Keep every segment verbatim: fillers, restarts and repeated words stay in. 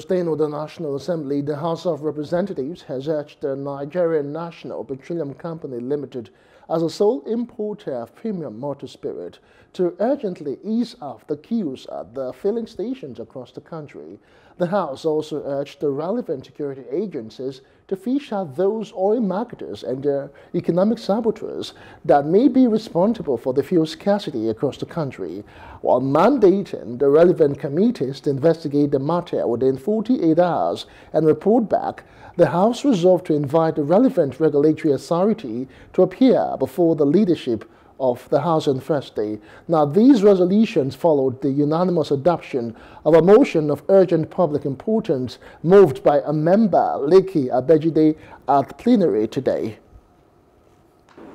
staying with the National Assembly, the House of Representatives has urged the Nigerian National Petroleum Company Limited, as a sole importer of Premium Motor Spirit, to urgently ease off the queues at the filling stations across the country. The House also urged the relevant security agencies to fish out those oil marketers and their economic saboteurs that may be responsible for the fuel scarcity across the country, while mandating the relevant committees to investigate the matter within forty-eight hours and report back. The House resolved to invite the relevant regulatory authority to appear before the leadership of the House on Thursday. Now, these resolutions followed the unanimous adoption of a motion of urgent public importance moved by a member, Leki Abejide, at plenary today.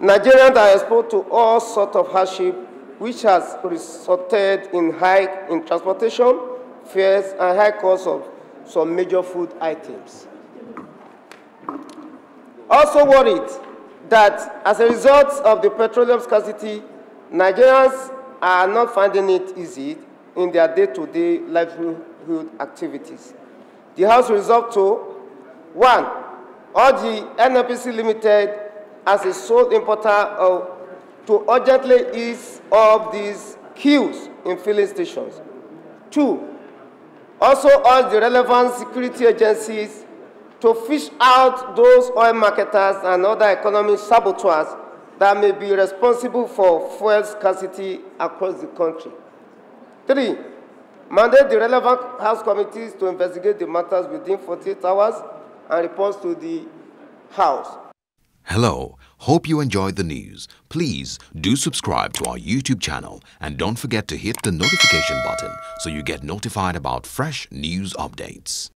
Nigerians are exposed to all sorts of hardship, which has resulted in hike in transportation, fares, and high cost of some major food items. Also worried that as a result of the petroleum scarcity, Nigerians are not finding it easy in their day-to-day livelihood activities. The House resolved to, one, urge the N N P C Limited as a sole importer of, to urgently ease off these queues in filling stations. Two, also urge the relevant security agencies to fish out those oil marketers and other economic saboteurs that may be responsible for fuel scarcity across the country. Three, mandate the relevant House committees to investigate the matters within forty-eight hours and report to the House. Hello, hope you enjoyed the news. Please do subscribe to our YouTube channel and don't forget to hit the notification button so you get notified about fresh news updates.